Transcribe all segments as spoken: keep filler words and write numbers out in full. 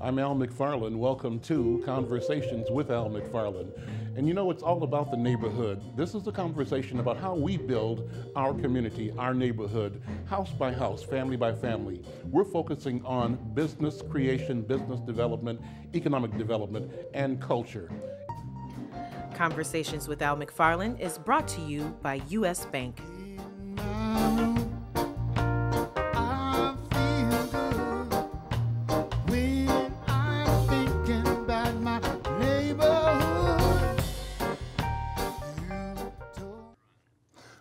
I'm Al McFarlane. Welcome to Conversations with Al McFarlane. And you know, it's all about the neighborhood. This is a conversation about how we build our community, our neighborhood, house by house, family by family. We're focusing on business creation, business development, economic development, and culture. Conversations with Al McFarlane is brought to you by U S. Bank.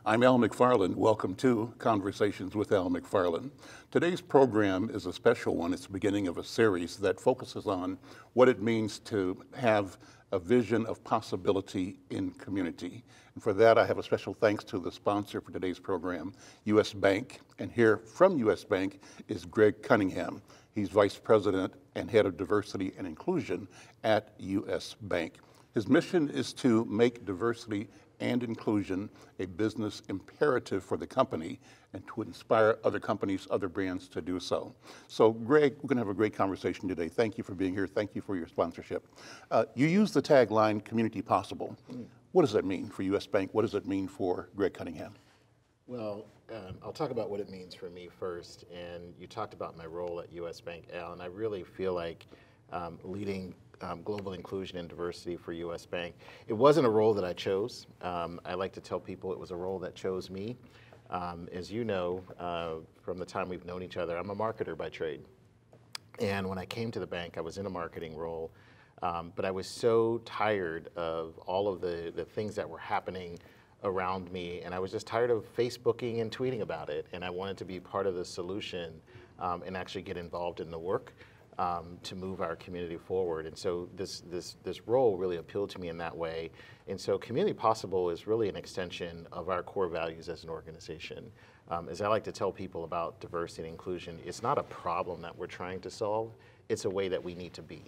I'm Al McFarlane. Welcome to Conversations with Al McFarlane. Today's program is a special one. It's the beginning of a series that focuses on what it means to have a vision of possibility in community. And for that, I have a special thanks to the sponsor for today's program, U S. Bank. And here from U S. Bank is Greg Cunningham. He's Vice President and Head of Diversity and Inclusion at U S. Bank. His mission is to make diversity and inclusion a business imperative for the company and to inspire other companies, other brands to do so. So Greg, we're gonna have a great conversation today. Thank you for being here. Thank you for your sponsorship. Uh, you use the tagline, community possible. Mm. What does that mean for U S. Bank? What does it mean for Greg Cunningham? Well, um, I'll talk about what it means for me first. And you talked about my role at U S. Bank, Al, and I really feel like um, leading Um, global inclusion and diversity for U S. Bank. It wasn't a role that I chose. Um, I like to tell people it was a role that chose me. Um, as you know, uh, from the time we've known each other, I'm a marketer by trade. And when I came to the bank, I was in a marketing role, um, but I was so tired of all of the, the things that were happening around me, and I was just tired of Facebooking and tweeting about it, and I wanted to be part of the solution um, and actually get involved in the work. Um, to move our community forward. And so this, this, this role really appealed to me in that way. And so Community Possible is really an extension of our core values as an organization. Um, as I like to tell people about diversity and inclusion, it's not a problem that we're trying to solve, it's a way that we need to be.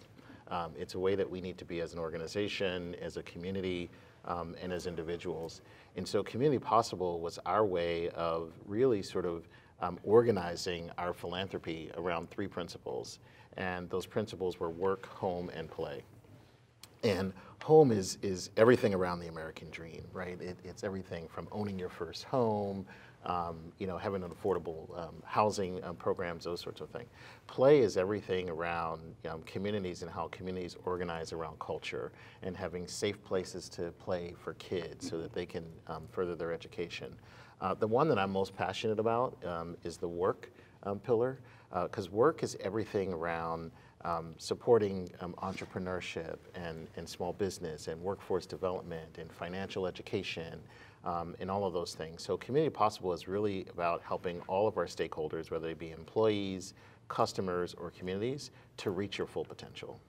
Um, it's a way that we need to be as an organization, as a community, um, and as individuals. And so Community Possible was our way of really sort of um, organizing our philanthropy around three principles. And those principles were work, home, and play. And home is, is everything around the American dream, right? It, it's everything from owning your first home, um, you know, having an affordable um, housing um, programs, those sorts of things. Play is everything around um, communities and how communities organize around culture and having safe places to play for kids so that they can um, further their education. Uh, the one that I'm most passionate about um, is the work um, pillar. Because uh, work is everything around um, supporting um, entrepreneurship and, and small business and workforce development and financial education um, and all of those things. So Community Possible is really about helping all of our stakeholders, whether they be employees, customers, or communities, to reach your full potential.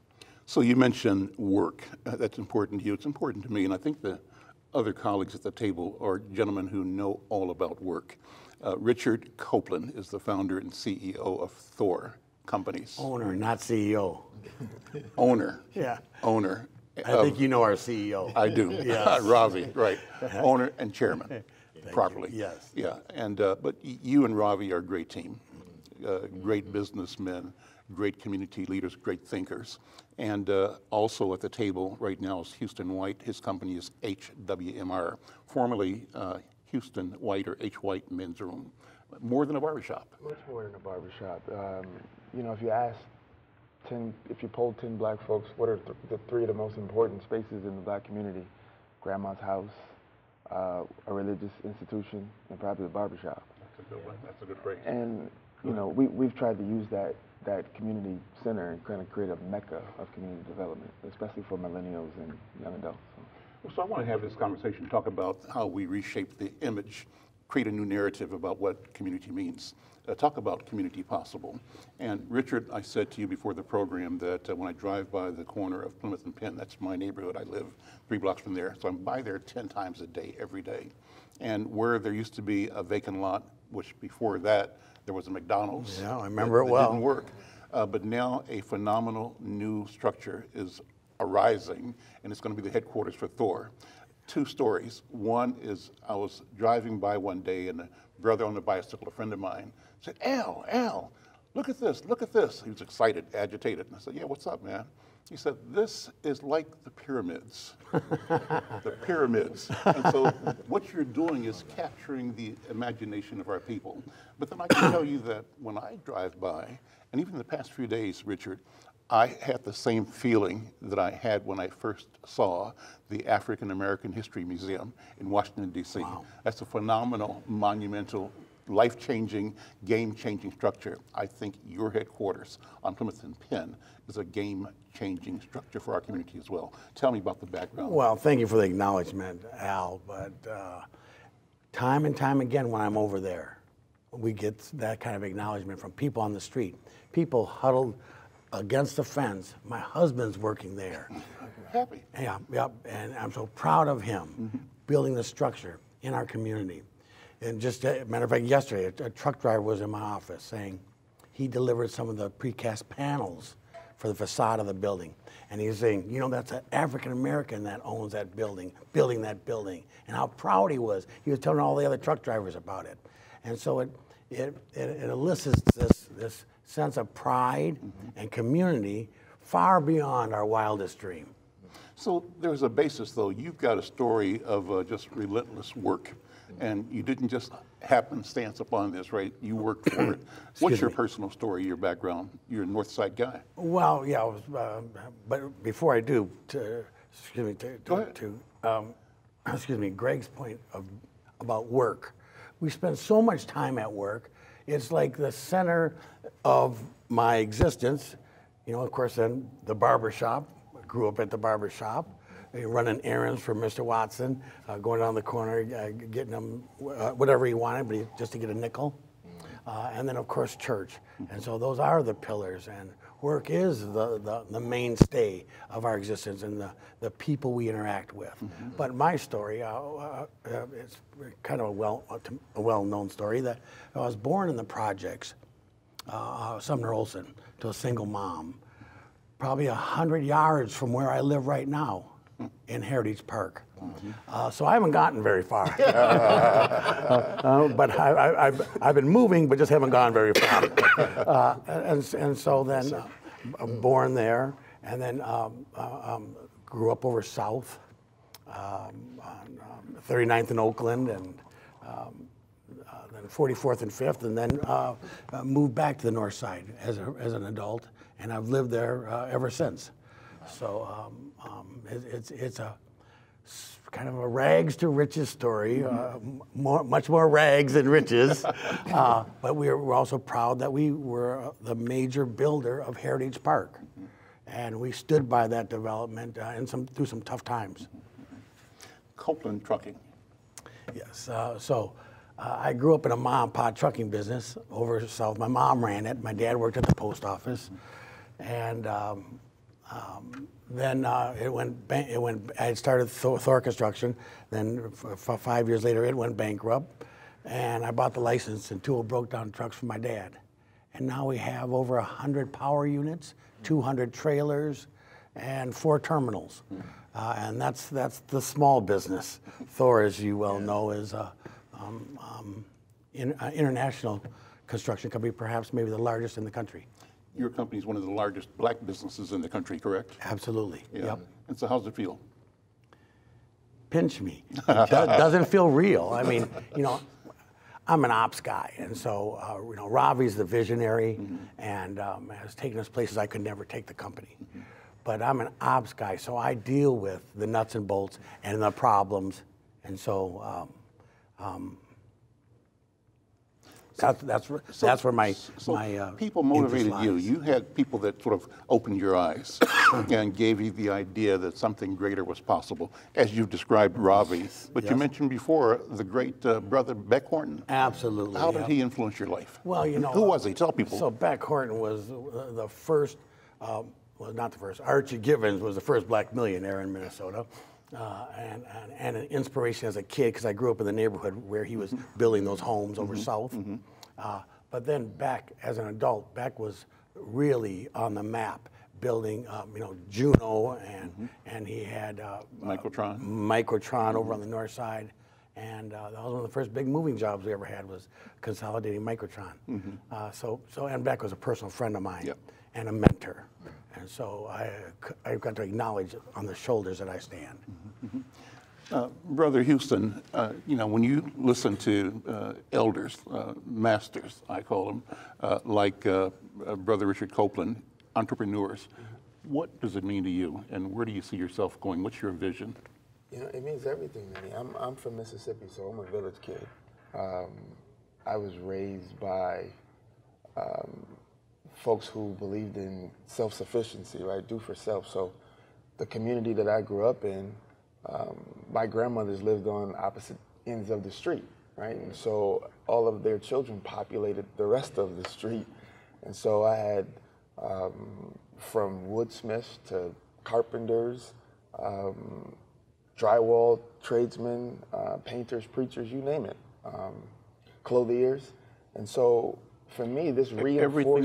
So you mentioned work. Uh, that's important to you. It's important to me, and I think the other colleagues at the table are gentlemen who know all about work. Uh, Richard Copeland is the founder and C E O of THOR Companies. Owner, not C E O. Owner. Yeah. Owner. I of, think you know our C E O. I do. Yes. Ravi, right. Owner and chairman, properly. You. Yes. Yeah, and, uh, but you and Ravi are a great team, uh, great businessmen, great community leaders, great thinkers. And uh, also at the table right now is Houston White. His company is H W M R, formerly uh, Houston White, or H. White Men's Room. More than a barbershop. Much more than a barbershop. Um, you know, if you ask ten, if you poll ten black folks, what are th the three of the most important spaces in the black community? Grandma's house, uh, a religious institution, and probably the barbershop. That's a good one. That's a good break. And you know, we we've tried to use that that community center and kind of create a mecca of community development, especially for millennials and young adults. So. Well, so I want to have this conversation, talk about how we reshape the image, create a new narrative about what community means. Uh, talk about Community Possible. And Richard, I said to you before the program that uh, when I drive by the corner of Plymouth and Penn, that's my neighborhood, I live three blocks from there, so I'm by there ten times a day, every day. And where there used to be a vacant lot, which before that, there was a McDonald's. Yeah, I remember it well. It didn't work. Uh, but now a phenomenal new structure is arising, and it's going to be the headquarters for THOR. Two stories. One is I was driving by one day, and a brother on a bicycle, a friend of mine, said, Al, Al, look at this, look at this. He was excited, agitated. And I said, yeah, what's up, man? He said, this is like the pyramids, the pyramids. And so what you're doing is capturing the imagination of our people. But then I can tell you that when I drive by, and even the past few days, Richard, I had the same feeling that I had when I first saw the African American History Museum in Washington, D C. Wow. That's a phenomenal, monumental, life-changing, game-changing structure. I think your headquarters on Plymouth and Penn is a game-changing structure for our community as well. Tell me about the background. Well, thank you for the acknowledgement, Al, but uh, time and time again when I'm over there, we get that kind of acknowledgement from people on the street. People huddled against the fence. My husband's working there. Happy. Yeah, yeah, and I'm so proud of him, mm-hmm. building the structure in our community. And just a matter of fact, yesterday, a, a truck driver was in my office saying he delivered some of the precast panels for the facade of the building. And he's saying, you know, that's an African-American that owns that building, building that building, and how proud he was. He was telling all the other truck drivers about it. And so it, it, it, it elicits this, this sense of pride mm-hmm. and community far beyond our wildest dream. So there's a basis, though. You've got a story of uh, just relentless work. And you didn't just happenstance upon this, right? You worked for it. What's your me. personal story, your background? You're a North Side guy. Well, yeah, I was, uh, but before I do, to, excuse me, to, to, to um, excuse me, Greg's point of about work. We spend so much time at work. It's like the center of my existence. You know, of course, then the barber shop. I grew up at the barber shop. Running errands for Mister Watson, uh, going down the corner, uh, getting him uh, whatever he wanted, but he, just to get a nickel. Uh, and then, of course, church. And so those are the pillars, and work is the, the, the mainstay of our existence and the, the people we interact with. Mm-hmm. But my story, uh, uh, it's kind of a, well, a well-known story, that I was born in the projects, uh, Sumner Olsen, to a single mom, probably one hundred yards from where I live right now, in Heritage Park. Mm-hmm. uh, so I haven't gotten very far. uh, uh, but I, I, I've, I've been moving, but just haven't gone very far. Uh, and, and so then uh, I'm born there, and then um, uh, um, grew up over south, um, on um, thirty-ninth and Oakland, and um, uh, then forty-fourth and fifth, and then uh, uh, moved back to the North Side as, a, as an adult, and I've lived there uh, ever since. So um, um, it, it's it's a kind of a rags to riches story, uh, more, much more rags than riches. Uh, but we're, we're also proud that we were the major builder of Heritage Park, and we stood by that development uh, in some through some tough times. Copeland Trucking. Yes. Uh, so uh, I grew up in a mom and pop trucking business over south. My mom ran it. My dad worked at the post office, and. Um, Um, then uh, it went. It went. I started THOR Construction. Then f five years later, it went bankrupt, and I bought the license and two broke down trucks from my dad, and now we have over a hundred power units, two hundred trailers, and four terminals, uh, and that's that's the small business. THOR, as you well know, is a um, um, in, uh, international construction company, perhaps maybe the largest in the country. Your company is one of the largest black businesses in the country, correct? Absolutely, yeah. Yep. And so how's it feel? Pinch me. It do doesn't feel real. I mean, you know, I'm an ops guy, and so, uh, you know, Ravi's the visionary, mm-hmm. and um, has taken us places I could never take the company. Mm-hmm. But I'm an ops guy, so I deal with the nuts and bolts and the problems, and so, um, um, That's, that's, so, that's where my, so my uh, people motivated you. You had people that sort of opened your eyes and gave you the idea that something greater was possible, as you've described Ravi. But yes. You mentioned before the great uh, brother Beck Horton. Absolutely. How did yep. he influence your life? Well, you know. Who was he? Tell people. So Beck Horton was the first, uh, well, not the first. Archie Givens was the first black millionaire in Minnesota. Uh, and, and, and an inspiration as a kid, because I grew up in the neighborhood where he was building those homes over mm-hmm. south. Mm-hmm. uh, but then Beck, as an adult, Beck was really on the map, building, um, you know, Juno, and mm-hmm. and he had uh, Microtron, uh, Microtron mm-hmm. over on the north side, And uh, that was one of the first big moving jobs we ever had, was consolidating Microtron. Mm-hmm. uh, so, so, and Beck was a personal friend of mine, yep, and a mentor. And so I, I've got to acknowledge on the shoulders that I stand. Mm-hmm. uh, Brother Houston, uh, you know, when you listen to uh, elders, uh, masters, I call them, uh, like uh, uh, Brother Richard Copeland, entrepreneurs, what does it mean to you, and where do you see yourself going? What's your vision? You know, it means everything to me. I'm, I'm from Mississippi, so I'm a village kid. Um, I was raised by um, folks who believed in self-sufficiency, right? Do for self. So the community that I grew up in, um, my grandmothers lived on opposite ends of the street, right? And so all of their children populated the rest of the street. And so I had um, from woodsmiths to carpenters, um, drywall tradesmen, uh, painters, preachers, you name it, um, clothiers. And so for me, this reinforces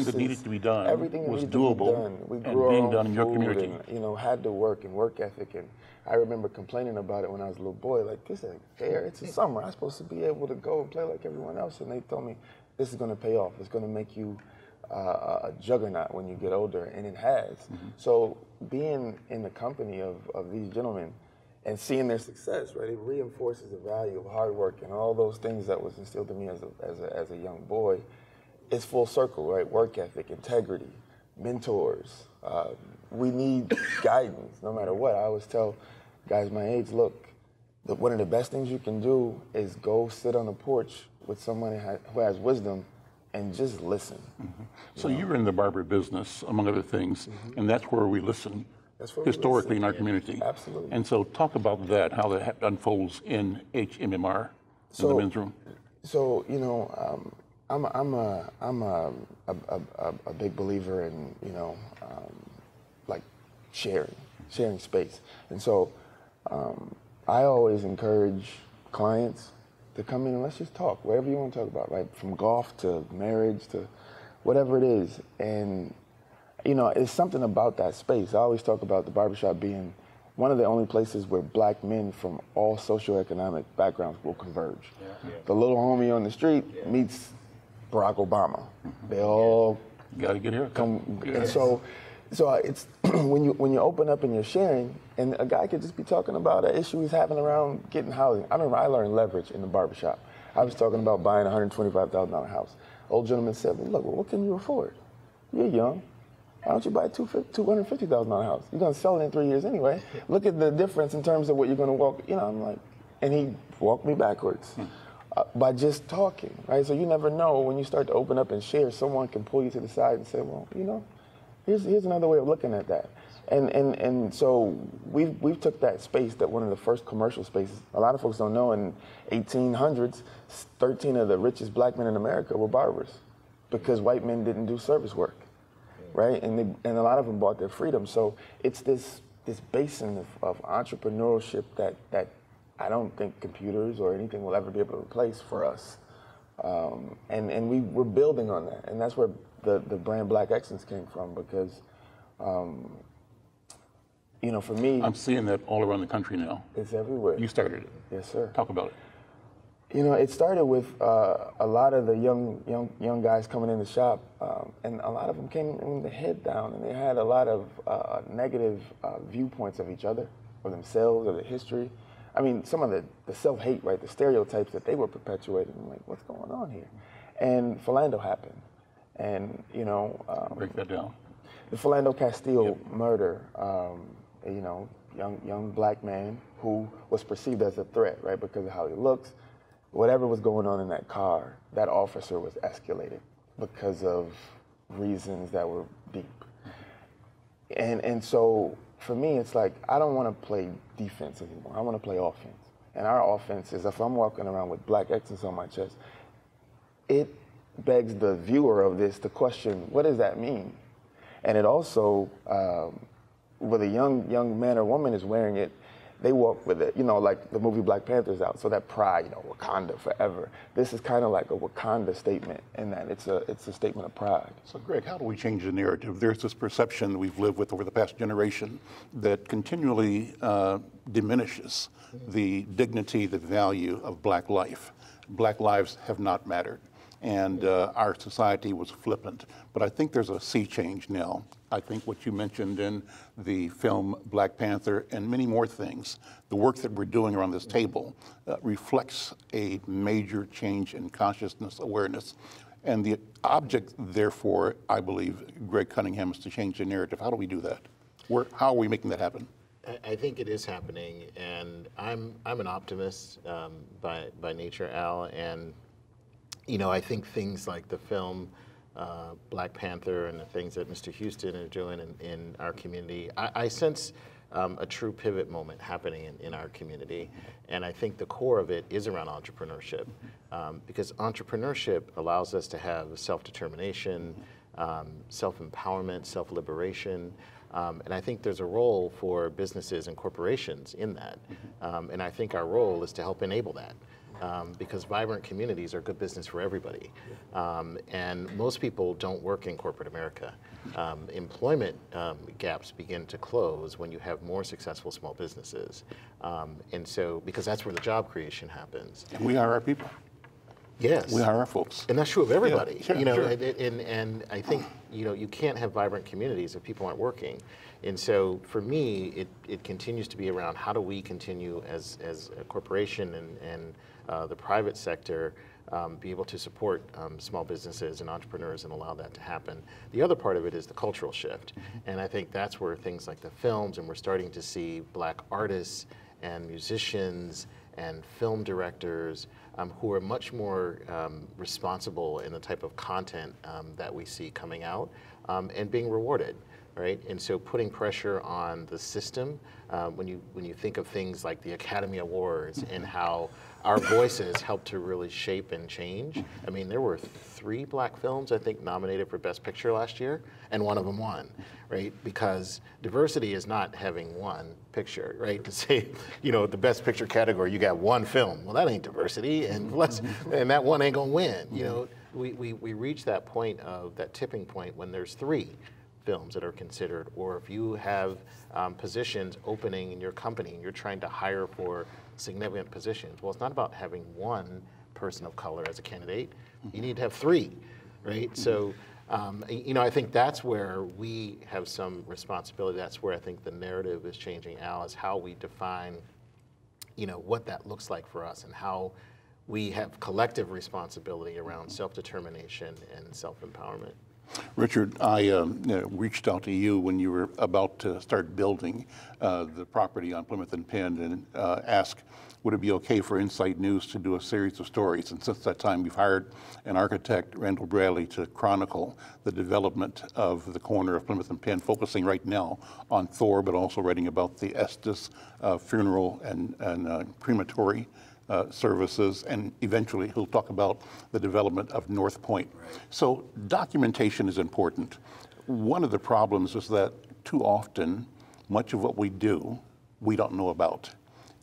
everything that needed to be done. Everything that was needed doable to be done. We grew and being done in your community. And, you know, had to work and work ethic. And I remember complaining about it when I was a little boy, like, this ain't fair. It's a summer. I'm supposed to be able to go and play like everyone else. And they told me, this is going to pay off. It's going to make you Uh, a juggernaut when you get older, and it has. Mm-hmm. So being in the company of, of these gentlemen and seeing their success, right, it reinforces the value of hard work and all those things that was instilled in me as a, as a, as a young boy. It's full circle, right? Work ethic, integrity, mentors. Uh, we need guidance no matter what. I always tell guys my age, look, the, one of the best things you can do is go sit on the porch with someone who has wisdom and just listen. Mm-hmm. So you know, you were in the barber business, among other things, mm-hmm, and that's where we listen, that's where historically we listen. in our yeah. community. Absolutely. And so talk about that, how that unfolds in H W M R, so, in the men's room. So, you know, um, I'm, I'm, a, I'm a, a, a, a big believer in, you know, um, like sharing, sharing space. And so um, I always encourage clients to come in and let's just talk, whatever you want to talk about, right? From golf to marriage to whatever it is. And, you know, it's something about that space. I always talk about the barbershop being one of the only places where black men from all socioeconomic backgrounds will converge. Yeah. Yeah. The little homie on the street yeah. meets Barack Obama. They all yeah. gotta get here. Come, yes. And so, so it's when you when you open up and you're sharing, and a guy could just be talking about an issue he's having around getting housing. I remember I learned leverage in the barbershop. I was talking about buying a one hundred twenty-five thousand dollar house. Old gentleman said, well, look, well, what can you afford? You're young. Why don't you buy a two hundred fifty thousand dollar house? You're going to sell it in three years anyway. Look at the difference in terms of what you're going to walk. You know, I'm like, and he walked me backwards hmm. uh, by just talking, right? So you never know when you start to open up and share, someone can pull you to the side and say, well, you know, here's, here's another way of looking at that. And, and, and so we've, we've took that space, that one of the first commercial spaces. A lot of folks don't know, in eighteen hundreds, thirteen of the richest black men in America were barbers because white men didn't do service work, right? And, they, and a lot of them bought their freedom. So it's this, this basin of, of entrepreneurship that, that I don't think computers or anything will ever be able to replace for us. Um, and and we, we're building on that. And that's where the, the brand Black Excellence came from, because um, you know, for me, I'm seeing that all around the country now. It's everywhere. You started it. Yes, sir. Talk about it. You know, it started with uh, a lot of the young, young, young guys coming in the shop, um, and a lot of them came in with the head down, and they had a lot of uh, negative uh, viewpoints of each other, or themselves, or their history. I mean, some of the, the self-hate, right, the stereotypes that they were perpetuating. I'm like, what's going on here? And Philando happened, and you know, um, break that down. The Philando Castile yep. murder. Um, you know, young young black man who was perceived as a threat, right, because of how he looks. Whatever was going on in that car, that officer was escalated because of reasons that were deep. And, and so for me, it's like, I don't want to play defense anymore. I want to play offense. And our offense is, if I'm walking around with black excellence on my chest, it begs the viewer of this to question, what does that mean? And it also, um, whether a young young man or woman is wearing it, they walk with it. You know, like the movie Black Panther's out, so that pride, you know, Wakanda forever. This is kind of like a Wakanda statement in that it's a, it's a statement of pride. So Greg, how do we change the narrative? There's this perception that we've lived with over the past generation that continually uh, diminishes the dignity, the value of black life. Black lives have not mattered. And uh, our society was flippant. But I think there's a sea change now. I think what you mentioned in the film Black Panther and many more things, the work that we're doing around this table uh, reflects a major change in consciousness, awareness. And the object, therefore, I believe, Greg Cunningham, is to change the narrative. How do we do that? Where, how are we making that happen? I think it is happening, and I'm, I'm an optimist um, by, by nature, Al, and you know, I think things like the film uh, Black Panther and the things that Mister Houston is doing in, in our community, I, I sense um, a true pivot moment happening in, in our community. And I think the core of it is around entrepreneurship, um, because entrepreneurship allows us to have self-determination, um, self-empowerment, self-liberation. Um, and I think there's a role for businesses and corporations in that. Um, and I think our role is to help enable that. Um, because vibrant communities are good business for everybody. Um, and most people don't work in corporate America. Um, employment um, gaps begin to close when you have more successful small businesses. Um, and so, because that's where the job creation happens. And we are our people. Yes. We are our folks. And that's true of everybody. Yeah, sure, you know, sure. and, and, and I think, you know, you can't have vibrant communities if people aren't working. And so for me, it, it continues to be around how do we continue as, as a corporation and, and Uh, the private sector, um, be able to support um, small businesses and entrepreneurs and allow that to happen. The other part of it is the cultural shift. And I think that's where things like the films, and we're starting to see black artists and musicians and film directors um, who are much more um, responsible in the type of content um, that we see coming out um, and being rewarded. Right? And so putting pressure on the system, uh, when you when you think of things like the Academy Awards and how our voices help to really shape and change. I mean, there were three black films, I think, nominated for Best Picture last year, and one of them won, right? Because diversity is not having one picture, right? To say, you know, the Best Picture category, you got one film. Well, that ain't diversity, and, less, and that one ain't gonna win. You know, we, we, we reach that point of, that tipping point when there's three films that are considered, or if you have um, positions opening in your company and you're trying to hire for significant positions. Well, it's not about having one person of color as a candidate. You need to have three, right? So, um, you know, I think that's where we have some responsibility. That's where I think the narrative is changing, Al, is how we define, you know, what that looks like for us and how we have collective responsibility around self-determination and self-empowerment. Richard, I um, reached out to you when you were about to start building uh, the property on Plymouth and Penn and uh, asked, would it be okay for Insight News to do a series of stories? And since that time, we've hired an architect, Randall Bradley, to chronicle the development of the corner of Plymouth and Penn, focusing right now on Thor, but also writing about the Estes uh, funeral and, and uh, crematory Uh, services, and eventually he'll talk about the development of North Point. Right. So documentation is important. One of the problems is that too often, much of what we do, we don't know about.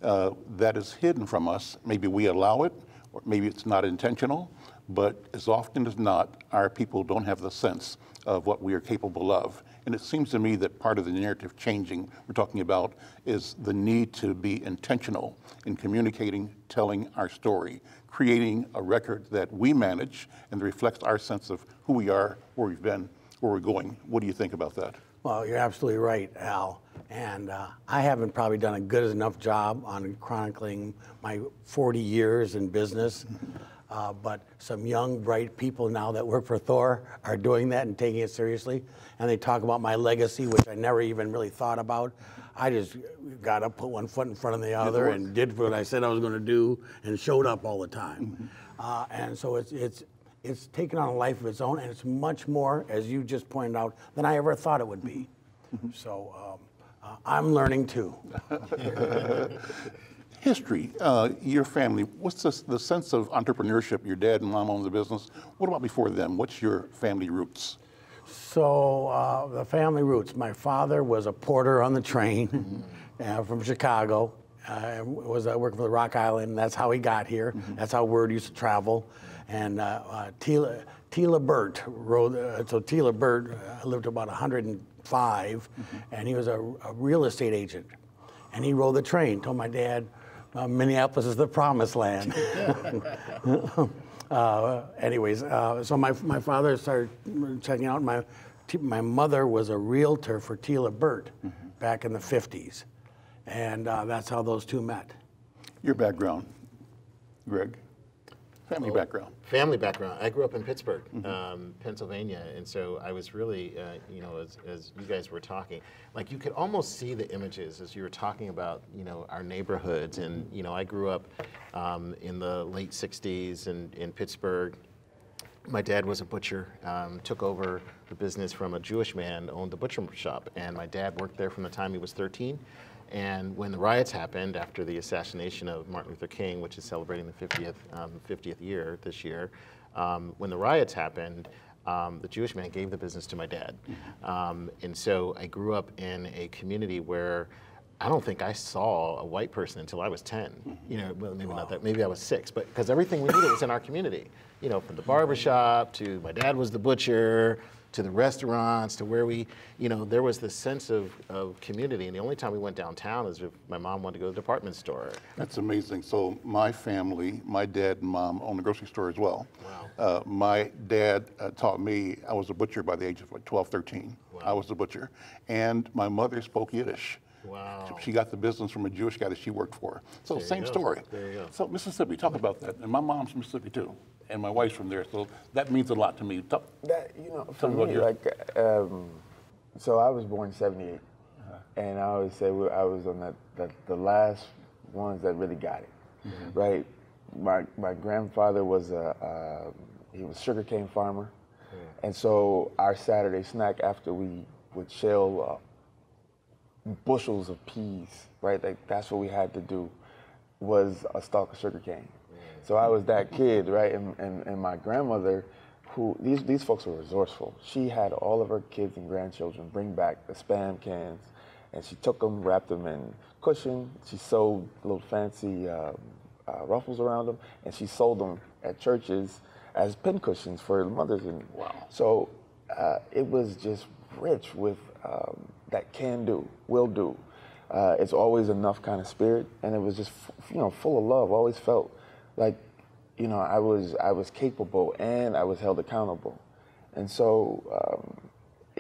Uh, that is hidden from us. Maybe we allow it, or maybe it's not intentional, but as often as not, our people don't have the sense of what we are capable of. And it seems to me that part of the narrative changing we're talking about is the need to be intentional in communicating, telling our story, creating a record that we manage and reflects our sense of who we are, where we've been, where we're going. What do you think about that? Well, you're absolutely right, Al. And uh, I haven't probably done a good enough job on chronicling my forty years in business. Uh, but some young, bright people now that work for Thor are doing that and taking it seriously. And they talk about my legacy, which I never even really thought about. I just got up, put one foot in front of the other, and did what I said I was going to do, and showed up all the time. Uh, and so it's, it's, it's taken on a life of its own, and it's much more, as you just pointed out, than I ever thought it would be. So um, uh, I'm learning too. History, uh, your family, what's this, the sense of entrepreneurship? Your dad and mom owned the business. What about before them? What's your family roots? So uh, the family roots, my father was a porter on the train uh, from Chicago, uh, was uh, working for the Rock Island. That's how he got here. Mm-hmm. That's how word used to travel. And uh, uh, Tila, Tila Burt rode, uh, so Tila Burt uh, lived about a hundred and five, mm-hmm. and he was a, a real estate agent. And he rode the train, told my dad, uh, Minneapolis is the promised land. uh, anyways, uh, so my, my father started checking out. My, my mother was a realtor for Tila Burt mm-hmm. back in the fifties. And uh, that's how those two met. Your background, Greg? Family oh, background. Family background. I grew up in Pittsburgh, mm-hmm. um, Pennsylvania, and so I was really, uh, you know, as, as you guys were talking, like you could almost see the images as you were talking about, you know, our neighborhoods. And, you know, I grew up um, in the late sixties in, in Pittsburgh. My dad was a butcher, um, took over the business from a Jewish man, owned the butcher shop, and my dad worked there from the time he was thirteen. And when the riots happened after the assassination of Martin Luther King, which is celebrating the fiftieth, um, fiftieth year this year, um, when the riots happened, um, the Jewish man gave the business to my dad. Um, and so I grew up in a community where I don't think I saw a white person until I was ten. You know, well, maybe wow. not that, maybe I was six, but because everything we needed was in our community. You know, from the barbershop to my dad was the butcher, to the restaurants, to where we, you know, there was this sense of, of community. And the only time we went downtown is if my mom wanted to go to the department store. That's amazing. So my family, my dad and mom owned the grocery store as well. Wow. Uh, my dad uh, taught me, I was a butcher by the age of like, twelve, thirteen. Wow. I was a butcher. And my mother spoke Yiddish. Wow. She got the business from a Jewish guy that she worked for. So there same story. There you go. So Mississippi, talk about that. And my mom's from Mississippi too. And my wife's from there, so that means a lot to me. Talk, that, you know, for me, like, um, so I was born in seventy-eight, uh-huh. and I always say well, I was on that, that the last ones that really got it, mm-hmm. right? My my grandfather was a uh, he was a sugarcane farmer, yeah. and so our Saturday snack after we would shell uh, bushels of peas, right? Like that's what we had to do, was a stalk of sugarcane. So I was that kid, right? And, and, and my grandmother, who, these, these folks were resourceful. She had all of her kids and grandchildren bring back the Spam cans, and she took them, wrapped them in cushion. She sewed little fancy uh, uh, ruffles around them, and she sold them at churches as pin cushions for mothers. And wow. So uh, it was just rich with um, that can do, will do. Uh, it's always enough kind of spirit, and it was just, you know, full of love, always felt. Like, you know, I was I was capable and I was held accountable, and so um,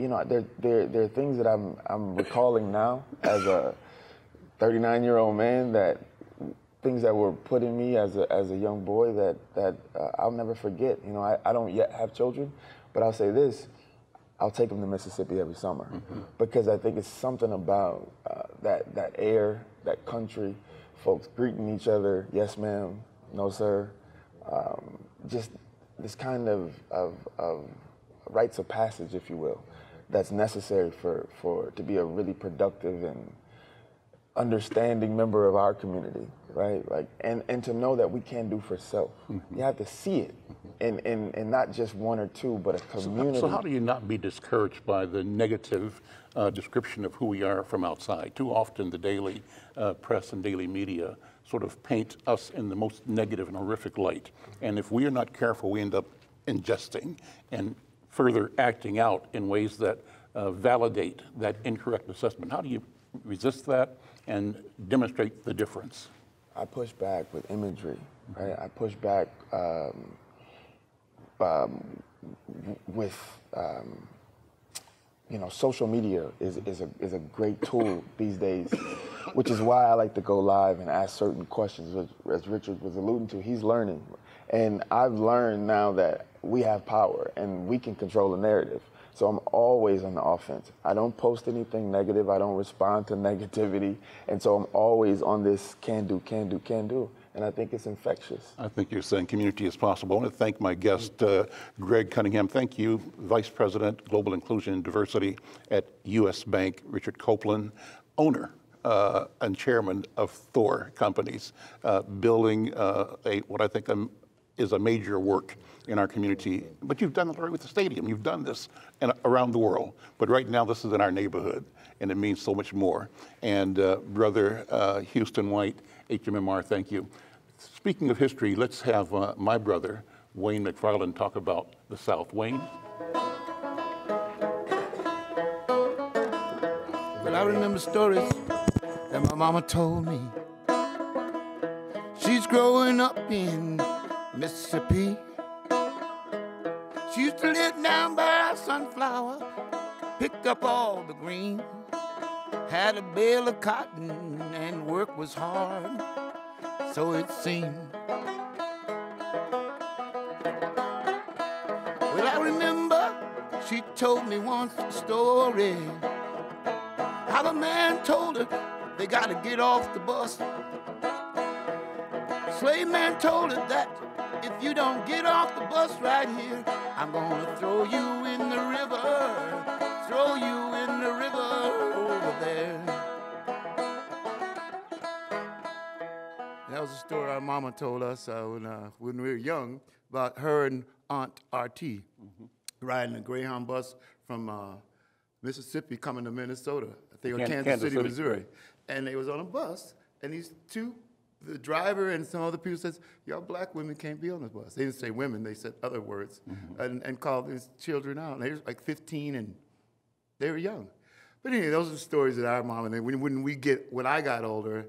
you know, there there there are things that I'm I'm recalling now as a thirty-nine-year-old man, that things that were put in me as a as a young boy that that uh, I'll never forget. You know, I, I don't yet have children, but I'll say this: I'll take them to Mississippi every summer mm-hmm. because I think it's something about uh, that that air, that country, folks greeting each other, yes, ma'am. No, sir. Um, just this kind of, of, of rites of passage, if you will, that's necessary for, for to be a really productive and understanding member of our community, right? Like, and, and to know that we can do for self. Mm-hmm. You have to see it, and, and, and not just one or two, but a community. So, so how do you not be discouraged by the negative uh, description of who we are from outside? Too often the daily uh, press and daily media sort of paint us in the most negative and horrific light. And if we are not careful, we end up ingesting and further acting out in ways that uh, validate that incorrect assessment. How do you resist that and demonstrate the difference? I push back with imagery, right? I push back um, um, with, um, you know, social media is, is, a, is a great tool these days, which is why I like to go live and ask certain questions, as Richard was alluding to. He's learning. And I've learned now that we have power and we can control the narrative. So I'm always on the offense. I don't post anything negative. I don't respond to negativity. And so I'm always on this can do, can do, can do. And I think it's infectious. I think you're saying community is possible. I want to thank my guest, uh, Greg Cunningham. Thank you, Vice President, Global Inclusion and Diversity at U S Bank, Richard Copeland, owner uh, and chairman of THOR Companies, uh, building uh, a what I think I'm, is a major work in our community. But you've done it right with the stadium. You've done this and around the world. But right now, this is in our neighborhood, and it means so much more. And uh, Brother uh, Houston White, H W M R, thank you. Speaking of history, let's have uh, my brother, Wayne McFarlane, talk about the South. Wayne? Well, I remember stories that my mama told me. She's growing up in Mississippi. She used to live down by a sunflower, picked up all the green, had a bale of cotton, and work was hard, so it seemed. Well, I remember she told me once a story, how a man told her they gotta get off the bus. Slave man told her that if you don't get off the bus right here, I'm gonna throw you in the river, throw you in the river over there. That was a story our mama told us uh, when, uh, when we were young about her and Aunt Artie mm-hmm. riding a Greyhound bus from uh, Mississippi coming to Minnesota. I think it was Kansas, Kansas City, City, Missouri. And they was on a bus, and these two, the driver and some other people says, y'all black women can't be on the bus. They didn't say women, they said other words, mm-hmm. and, and called these children out. And they were like fifteen, and they were young. But anyway, those are the stories that our mom and they, when, when we get, when I got older,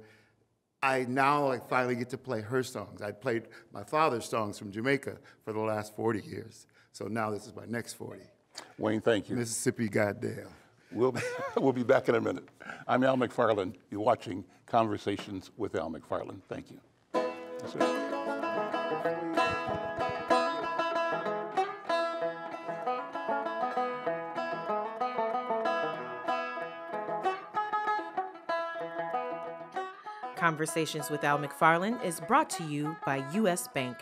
I now I finally get to play her songs. I played my father's songs from Jamaica for the last forty years. So now this is my next forty. Wayne, thank you. Mississippi goddamn. We'll be, we'll be back in a minute. I'm Al McFarlane. You're watching Conversations with Al McFarlane. Thank you. Yes, sir. Conversations with Al McFarlane is brought to you by U S. Bank.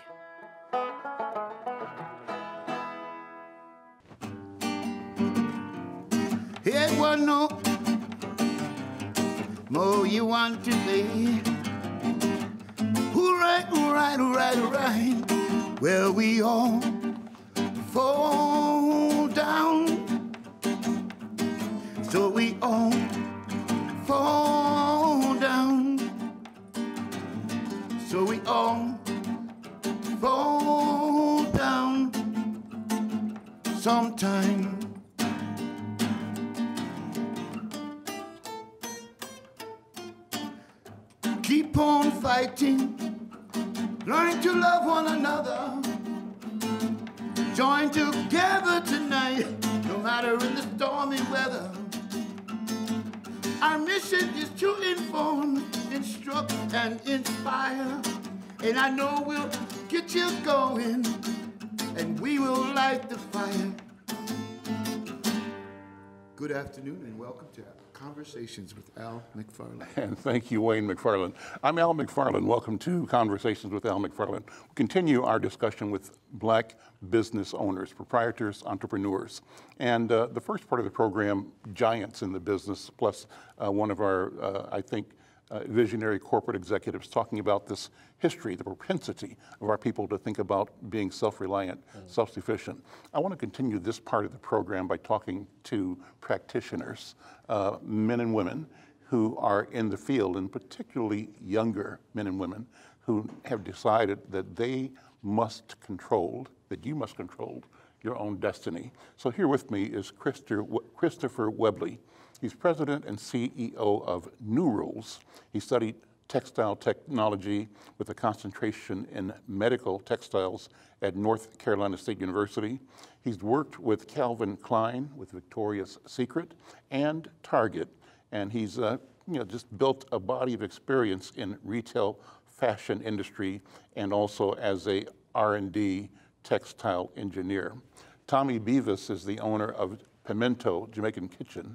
It was no more you want to be. All right, all right, all right, all right. Well, we all fall down. So we all fall down. So we all fall down sometime. Keep on fighting, learning to love one another. Join together tonight, no matter in the stormy weather. Our mission is to inform, instruct, and inspire. And I know we'll get you going, and we will light the fire. Good afternoon and welcome to Conversations with Al McFarlane. And thank you, Wayne McFarlane. I'm Al McFarlane. Welcome to Conversations with Al McFarlane. We continue our discussion with black business owners, proprietors, entrepreneurs. And uh, the first part of the program, giants in the business, plus uh, one of our, uh, I think, Uh, visionary corporate executives talking about this history, the propensity of our people to think about being self-reliant, mm. self-sufficient. I want to continue this part of the program by talking to practitioners, uh, men and women who are in the field, and particularly younger men and women who have decided that they must control, that you must control your own destiny. So here with me is Christopher Webley. He's president and C E O of New Rules. He studied textile technology with a concentration in medical textiles at North Carolina State University. He's worked with Calvin Klein, with Victoria's Secret, and Target. And he's uh, you know, just built a body of experience in retail fashion industry and also as a R and D textile engineer. Tommy Beavis is the owner of Pimento Jamaican Kitchen.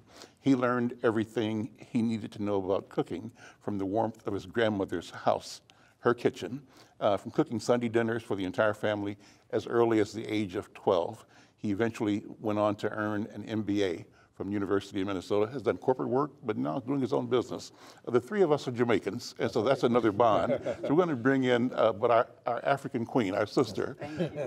He learned everything he needed to know about cooking from the warmth of his grandmother's house, her kitchen, uh, from cooking Sunday dinners for the entire family as early as the age of twelve. He eventually went on to earn an M B A from University of Minnesota, has done corporate work, but now doing his own business. The three of us are Jamaicans, and so that's another bond. So we're gonna bring in, uh, but our, our African queen, our sister,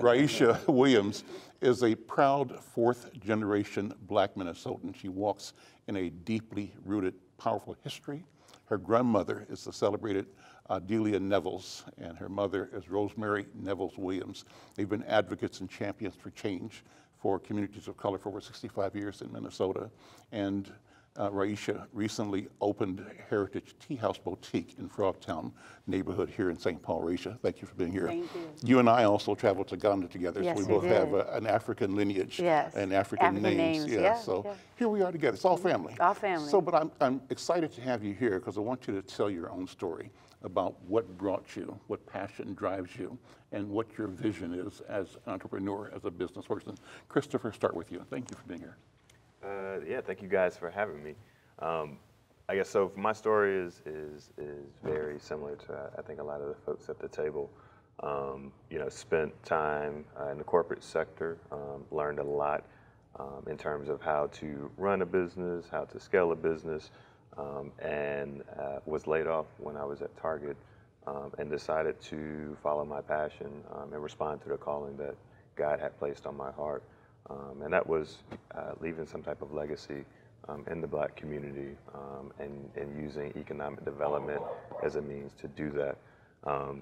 Raisha Williams, is a proud fourth generation Black Minnesotan. She walks in a deeply rooted, powerful history. Her grandmother is the celebrated uh, Delia Nevels, and her mother is Rosemary Nevels Williams. They've been advocates and champions for change for communities of color for over sixty-five years in Minnesota. And uh, Raisha recently opened Heritage Tea House Boutique in Frogtown neighborhood here in Saint Paul. Raisha, thank you for being here. Thank you. You and I also traveled to Ghana together, yes, so we, we both did. have a, an African lineage, yes. and African, African names. names. Yeah, yeah, so yeah. here we are together. It's all family. All family. So, but I'm, I'm excited to have you here because I want you to tell your own story about what brought you, what passion drives you, and what your vision is as an entrepreneur, as a business person. Christopher, start with you, and thank you for being here. Uh, yeah, thank you guys for having me. Um, I guess so. My story is is is very similar to uh, I think a lot of the folks at the table. Um, you know, spent time uh, in the corporate sector, um, learned a lot um, in terms of how to run a business, how to scale a business. Um, and uh, was laid off when I was at Target, um, and decided to follow my passion um, and respond to the calling that God had placed on my heart. Um, and that was uh, leaving some type of legacy um, in the Black community um, and, and using economic development as a means to do that. Um,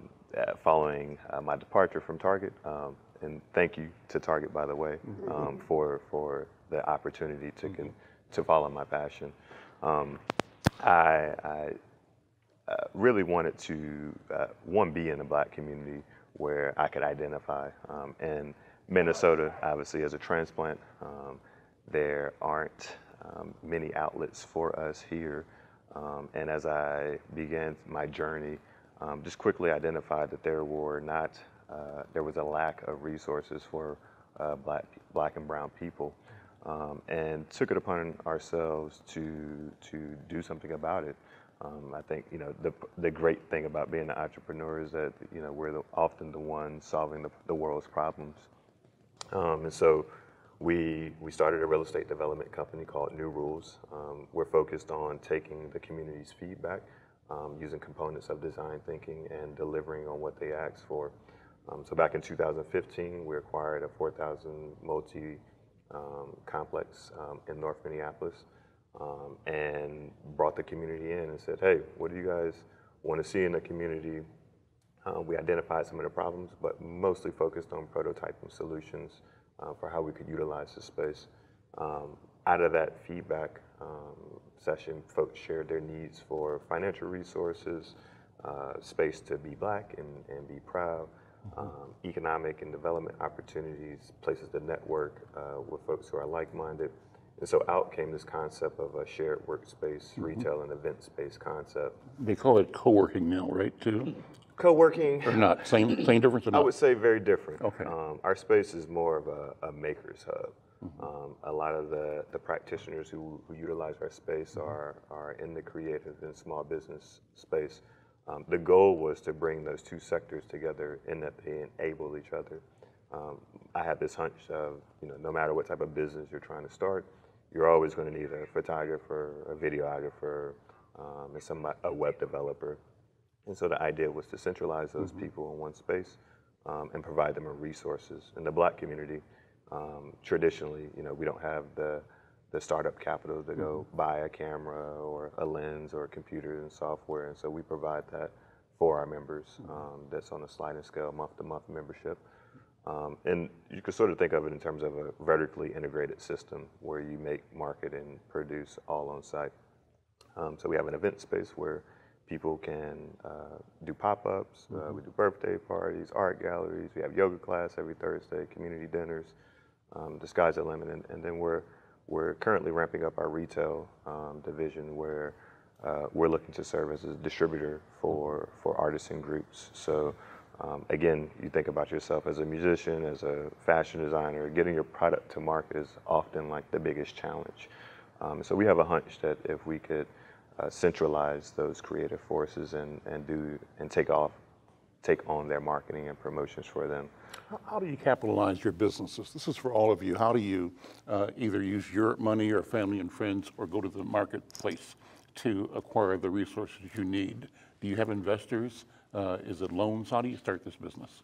following uh, my departure from Target, um, and thank you to Target, by the way, mm-hmm. um, for, for the opportunity to, mm-hmm. con to follow my passion. Um, I, I uh, really wanted to, uh, one, be in a Black community where I could identify. Um, in Minnesota, obviously, as a transplant, um, there aren't um, many outlets for us here. Um, and as I began my journey, um, just quickly identified that there were not, uh, there was a lack of resources for uh, black, black and brown people. Um, and took it upon ourselves to to do something about it. Um, I think you know the the great thing about being an entrepreneur is that you know we're the, often the ones solving the, the world's problems. Um, and so we we started a real estate development company called New Rules. Um, we're focused on taking the community's feedback, um, using components of design thinking and delivering on what they asked for. Um, so back in two thousand fifteen, we acquired a four thousand multi Um, complex um, in North Minneapolis, um, and brought the community in and said, hey, what do you guys want to see in the community? Uh, we identified some of the problems, but mostly focused on prototyping solutions uh, for how we could utilize the space. Um, out of that feedback um, session, folks shared their needs for financial resources, uh, space to be Black and, and be proud, Um, economic and development opportunities, places to network uh, with folks who are like-minded. And so out came this concept of a shared workspace, mm-hmm. retail and event space concept. They call it co-working now, right, too? Co-working. Or not, same, same difference or not? I would say very different. Okay. Um, our space is more of a, a maker's hub. Mm-hmm. um, a lot of the, the practitioners who, who utilize our space mm-hmm. are, are in the creative and small business space. Um, the goal was to bring those two sectors together in that they enable each other. Um, I had this hunch of, you know, no matter what type of business you're trying to start, you're always going to need a photographer, a videographer, um, and some a web developer. And so the idea was to centralize those mm-hmm. people in one space um, and provide them with resources. In the Black community, um, traditionally, you know, we don't have the the startup capital to go mm-hmm. buy a camera or a lens or computers and software. And so we provide that for our members. Mm-hmm. um, that's on a sliding scale, month-to-month membership. Um, and you can sort of think of it in terms of a vertically integrated system where you make, market, and produce all on site. Um, so we have an event space where people can uh, do pop-ups, mm-hmm. uh, we do birthday parties, art galleries, we have yoga class every Thursday, community dinners, um, the sky's the limit, and, and then we're We're currently ramping up our retail um, division where uh, we're looking to serve as a distributor for, for artisan groups. So um, again, you think about yourself as a musician, as a fashion designer, getting your product to market is often like the biggest challenge. Um, so we have a hunch that if we could uh, centralize those creative forces and, and, do, and take off take on their marketing and promotions for them. How, how do you capitalize your businesses? This is for all of you. How do you uh, either use your money or family and friends or go to the marketplace to acquire the resources you need? Do you have investors? Uh, is it loans? How do you start this business?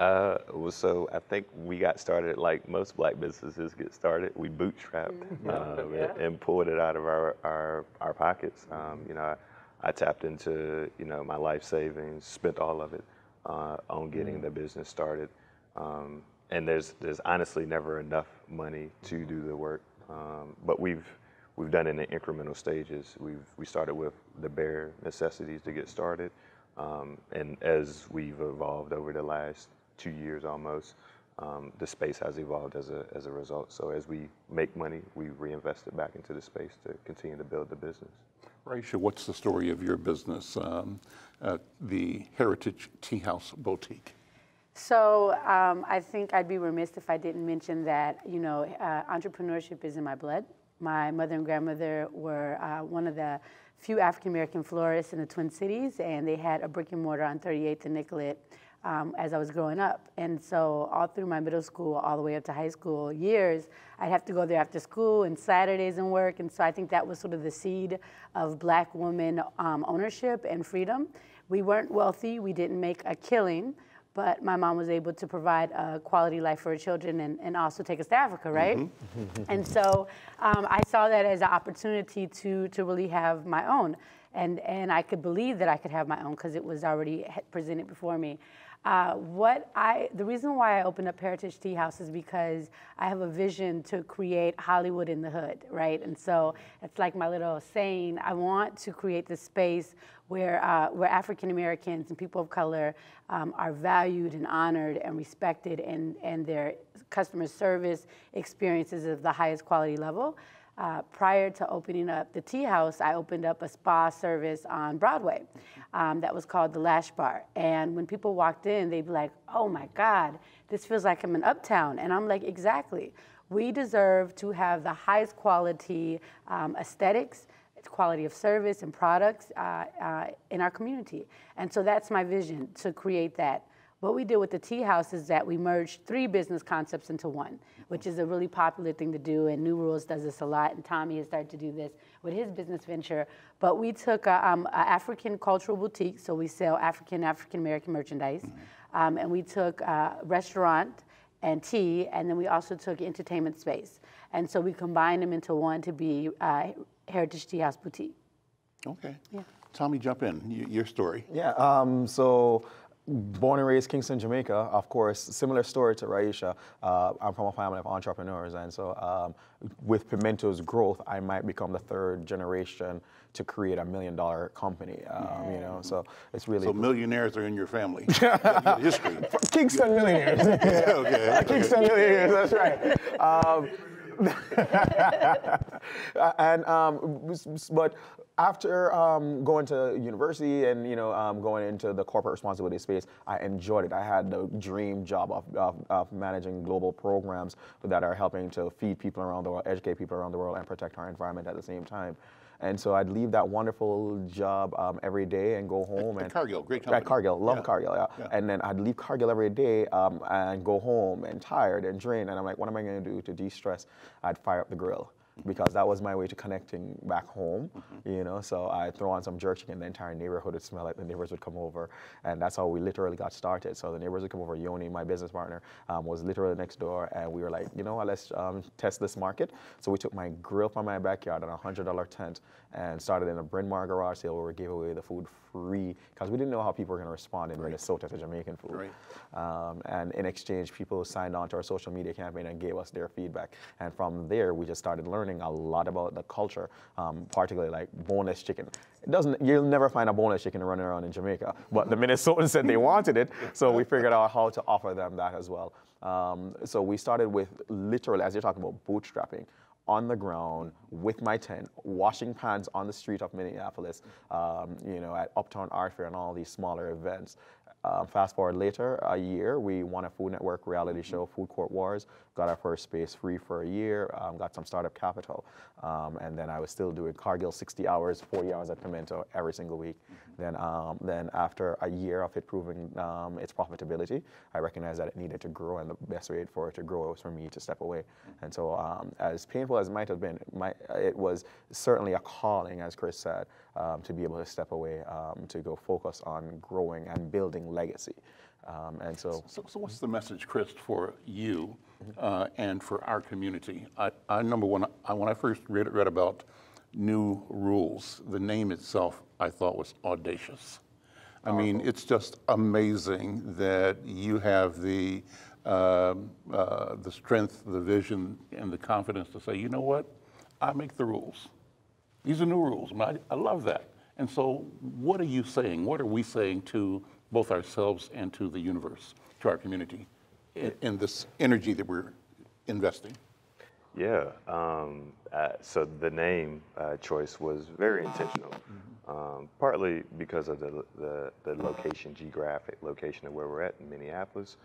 Uh, well, so I think we got started like most black businesses get started. We bootstrapped mm-hmm. um, yeah. and, and pulled it out of our, our, our pockets. Um, you know, I, I tapped into, you know, my life savings, spent all of it uh, on getting mm-hmm. the business started. Um, and there's, there's honestly never enough money to do the work. Um, but we've, we've done it in incremental stages. We've, we started with the bare necessities to get started. Um, and as we've evolved over the last two years almost, um, the space has evolved as a, as a result. So as we make money, we reinvest it back into the space to continue to build the business. Raisha, what's the story of your business, um, uh, the Heritage Tea House Boutique? So um, I think I'd be remiss if I didn't mention that, you know, uh, entrepreneurship is in my blood. My mother and grandmother were uh, one of the few African-American florists in the Twin Cities, and they had a brick and mortar on thirty-eighth and Nicollet um, as I was growing up. And so all through my middle school, all the way up to high school years, I'd have to go there after school and Saturdays and work. And so I think that was sort of the seed of black woman um, ownership and freedom. We weren't wealthy, we didn't make a killing, but my mom was able to provide a quality life for her children and, and also take us to Africa, right? Mm-hmm. And so um, I saw that as an opportunity to, to really have my own. And, and I could believe that I could have my own because it was already presented before me. Uh, what I, the reason why I opened up Heritage Tea House is because I have a vision to create Hollywood in the hood, right? And so it's like my little saying, I want to create this space where, uh, where African Americans and people of color um, are valued and honored and respected, and, and their customer service experiences of the highest quality level. Uh, prior to opening up the tea house, I opened up a spa service on Broadway um, that was called the Lash Bar. And when people walked in, they'd be like, oh my God, this feels like I'm in Uptown. And I'm like, exactly. We deserve to have the highest quality um, aesthetics, quality of service and products uh, uh, in our community. And so that's my vision, to create that. What we did with the tea house is that we merged three business concepts into one, which is a really popular thing to do, and New Rules does this a lot, and Tommy has started to do this with his business venture. But we took a, um, a African cultural boutique, so we sell African, African-American merchandise, mm-hmm. um, and we took a restaurant and tea, and then we also took entertainment space. And so we combined them into one to be uh, Heritage Tea House Boutique. Okay. Yeah. Tommy, jump in, y your story. Yeah, um, so, born and raised Kingston, Jamaica, of course, similar story to Raisha. Uh, I'm from a family of entrepreneurs, and so um, with Pimento's growth, I might become the third generation to create a million dollar company, um, you know, so it's really... So cool. Millionaires are in your family, your history. Kingston millionaires. Yeah, okay. Kingston millionaires, that's right. Um, and um, but after um, going to university and you know um, going into the corporate responsibility space, I enjoyed it. I had the dream job of, of, of managing global programs that are helping to feed people around the world, educate people around the world, and protect our environment at the same time. And so I'd leave that wonderful job um, every day and go home. At, and at Cargill, great company. At Cargill, love yeah. Cargill, yeah. yeah. And then I'd leave Cargill every day um, and go home and tired and drained. And I'm like, what am I going to do to de-stress? I'd fire up the grill, because that was my way to connecting back home, mm-hmm. you know, so I'd throw on some jerk chicken and the entire neighborhood would smell it, the neighbors would come over, and that's how we literally got started. So the neighbors would come over, Yoni, my business partner, um, was literally next door, and we were like, you know what, let's um, test this market. So we took my grill from my backyard on a one hundred dollar tent and started in a Bryn Mawr garage sale where we gave away the food free, because we didn't know how people were going to respond in right. Minnesota to Jamaican food. Right. Um, and in exchange, people signed on to our social media campaign and gave us their feedback. And from there, we just started learning a lot about the culture, um, particularly like boneless chicken. It doesn't, you'll never find a boneless chicken running around in Jamaica, but the Minnesotans said they wanted it, so we figured out how to offer them that as well. Um, so we started with literally, as you're talking about, bootstrapping, on the ground with my tent, washing pans on the street of Minneapolis, um, you know, at Uptown Art Fair and all these smaller events. Um, fast forward later, a year, we won a Food Network reality show, Food Court Wars, got our first space free for a year, um, got some startup capital. Um, and then I was still doing Cargill sixty hours, forty hours at Pimento every single week. Then, um, then after a year of it proving um, its profitability, I recognized that it needed to grow, and the best way for it to grow was for me to step away. And so um, as painful as it might have been, it, might, it was certainly a calling, as Chris said, um, to be able to step away, um, to go focus on growing and building legacy. Um, and so, so, so what's the message, Chris, for you uh, and for our community? I, I number one, I, when I first read, read about New Rules, the name itself I thought was audacious. I oh, mean, cool. It's just amazing that you have the uh, uh, the strength, the vision, and the confidence to say, you know what, I make the rules. These are new rules, and I, I love that. And so, what are you saying? What are we saying to both ourselves and to the universe, to our community, in, in this energy that we're investing? Yeah, um, uh, so the name uh, choice was very intentional, mm-hmm. um, partly because of the, the, the location, geographic location of where we're at in Minneapolis,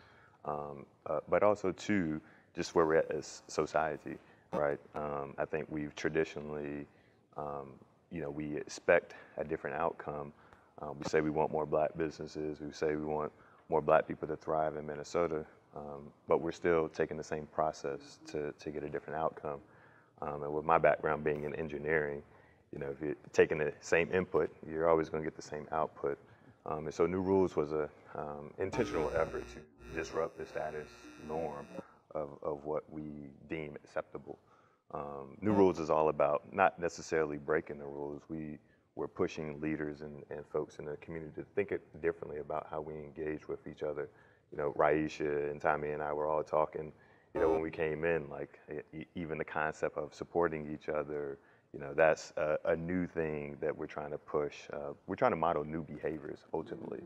um, uh, but also too, just where we're at as society, right? Um, I think we've traditionally, um, you know, we expect a different outcome. Uh, we say we want more black businesses, we say we want more black people to thrive in Minnesota, Um, but we're still taking the same process to, to get a different outcome. Um, and with my background being in engineering, you know, if you're taking the same input, you're always going to get the same output. Um, and so New Rules was an um, intentional effort to disrupt the status norm of, of what we deem acceptable. Um, New Rules is all about not necessarily breaking the rules. We were pushing leaders and, and folks in the community to think it differently about how we engage with each other. You know, Raisha and Tommy and I were all talking, you know, when we came in, like e even the concept of supporting each other, you know, that's a, a new thing that we're trying to push. Uh, we're trying to model new behaviors, ultimately.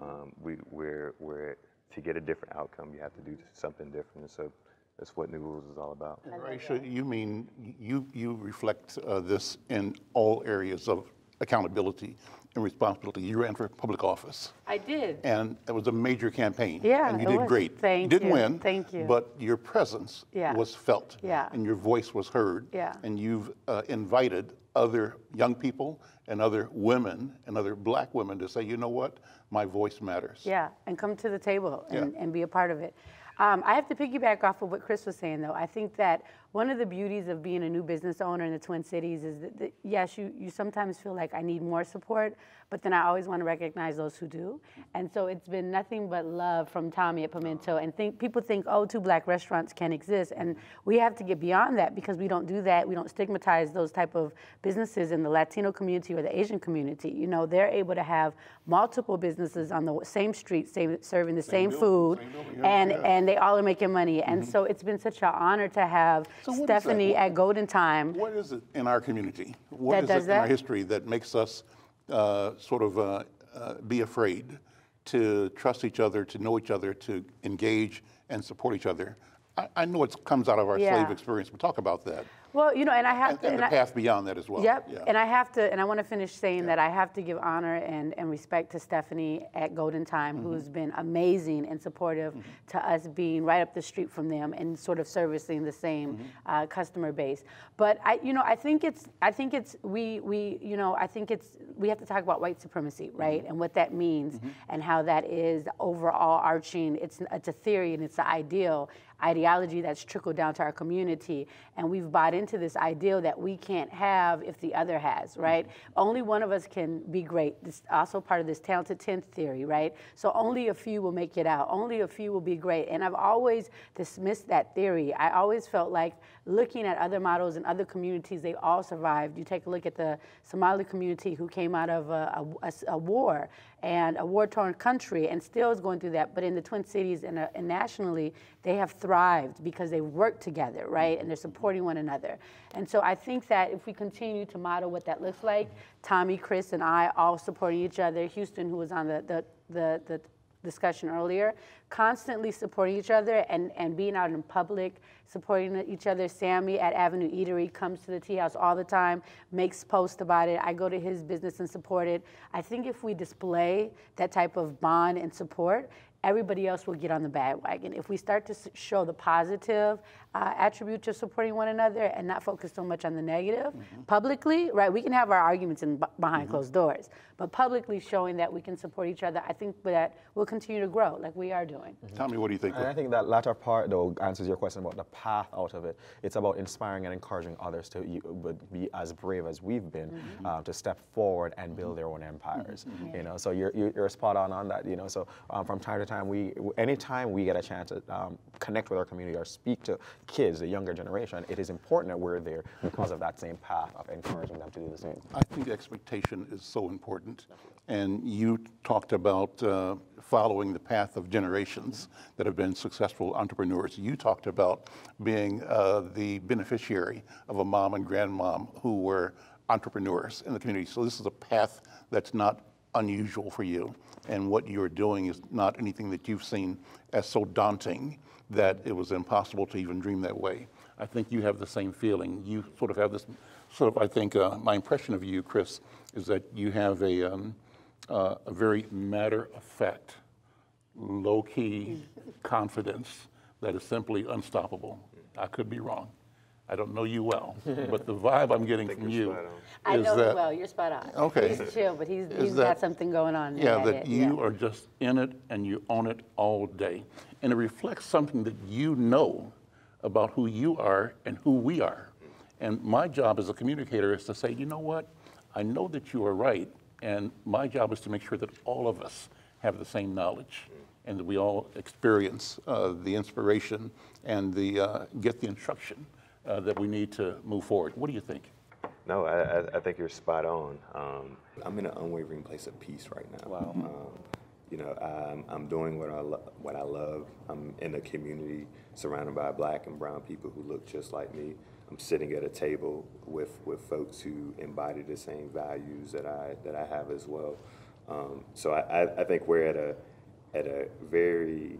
Um, we, we're, we're, to get a different outcome, you have to do something different. And so that's what New Rules is all about. Raisha, you mean, you, you reflect uh, this in all areas of accountability and responsibility. You ran for public office. I did. And it was a major campaign. Yeah, and you did great. Thank you. You didn't win. Thank you. But your presence yeah. was felt. Yeah. And your voice was heard. Yeah. And you've uh, invited other young people and other women and other black women to say, you know what, my voice matters. Yeah, and come to the table and, yeah. and be a part of it. Um, I have to piggyback off of what Chris was saying, though. I think that one of the beauties of being a new business owner in the Twin Cities is that, that yes, you, you sometimes feel like I need more support, but then I always want to recognize those who do. And so it's been nothing but love from Tommy at Pimento. And think, people think, oh, two black restaurants can exist. And we have to get beyond that, because we don't do that. We don't stigmatize those type of businesses in the Latino community or the Asian community. You know, they're able to have multiple businesses on the same street, same, serving the same, same food, same building, and, yeah. and they all are making money. And mm-hmm. so it's been such an honor to have so Stephanie at Golden Time. What is it in our community? What that is does it that? in our history that makes us uh, sort of uh, uh, be afraid to trust each other, to know each other, to engage and support each other? I, I know it comes out of our yeah. slave experience. We talk about that. Well, you know, and I have and, to, and, and the I, path beyond that as well. Yep. Yeah. And I have to, and I want to finish saying yeah. that I have to give honor and, and respect to Stephanie at Golden Time, mm-hmm. who's been amazing and supportive mm-hmm. to us being right up the street from them and sort of servicing the same mm-hmm. uh, customer base. But I, you know, I think it's, I think it's, we, we, you know, I think it's, we have to talk about white supremacy, right, mm-hmm. and what that means mm-hmm. and how that is overall arching. It's, it's a theory and it's an ideal ideology that's trickled down to our community, and we've bought into this ideal that we can't have if the other has, right? Mm-hmm. Only one of us can be great. This is also part of this talented tenth theory, right? So only a few will make it out. Only a few will be great. And I've always dismissed that theory. I always felt like looking at other models in other communities, they all survived. You take a look at the Somali community who came out of a, a, a war and a war-torn country and still is going through that. But in the Twin Cities and, uh, and nationally, they have thrived because they work together, right? And they're supporting one another. And so I think that if we continue to model what that looks like, Tommy, Chris, and I all supporting each other, Houston, who was on the, the, the, the discussion earlier, constantly supporting each other and, and being out in public, supporting each other. Sammy at Avenue Eatery comes to the tea house all the time, makes posts about it. I go to his business and support it. I think if we display that type of bond and support, everybody else will get on the bandwagon. If we start to show the positive uh, attribute to supporting one another and not focus so much on the negative, mm-hmm. publicly, right, we can have our arguments in, behind mm-hmm. closed doors, but publicly showing that we can support each other, I think that we'll continue to grow like we are doing. Mm-hmm. Tommy, what do you think? And I think that latter part, though, answers your question about the path out of it. It's about inspiring and encouraging others to be as brave as we've been, mm-hmm. uh, to step forward and build their own empires, mm-hmm. you know, so you're, you're spot on on that, you know, so um, from time to time, Time we, anytime we get a chance to um, connect with our community or speak to kids, the younger generation, it is important that we're there because of that same path of encouraging them to do the same. I think expectation is so important. And you talked about uh, following the path of generations that have been successful entrepreneurs. You talked about being uh, the beneficiary of a mom and grandmom who were entrepreneurs in the community. So this is a path that's not unusual for you, and what you're doing is not anything that you've seen as so daunting that it was impossible to even dream that way. I think you have the same feeling. You sort of have this, sort of, I think, uh, my impression of you, Chris, is that you have a, um, uh, a very matter-of-fact, low-key confidence that is simply unstoppable. I could be wrong. I don't know you well, but the vibe I'm getting from you is that... I know you well, you're spot on. Okay. He's chill, but he's, he's got something going on. Yeah, that you are just in it and you own it all day. And it reflects something that you know about who you are and who we are. And my job as a communicator is to say, you know what? I know that you are right, and my job is to make sure that all of us have the same knowledge and that we all experience uh, the inspiration and the uh, get the instruction Uh, that we need to move forward. What do you think? No, I, I think you're spot on. Um, I'm in an unwavering place of peace right now. Wow. Um, you know, I'm, I'm doing what I, lo what I love. I'm in a community surrounded by black and brown people who look just like me. I'm sitting at a table with, with folks who embody the same values that I, that I have as well. Um, so I, I, I think we're at a, at a very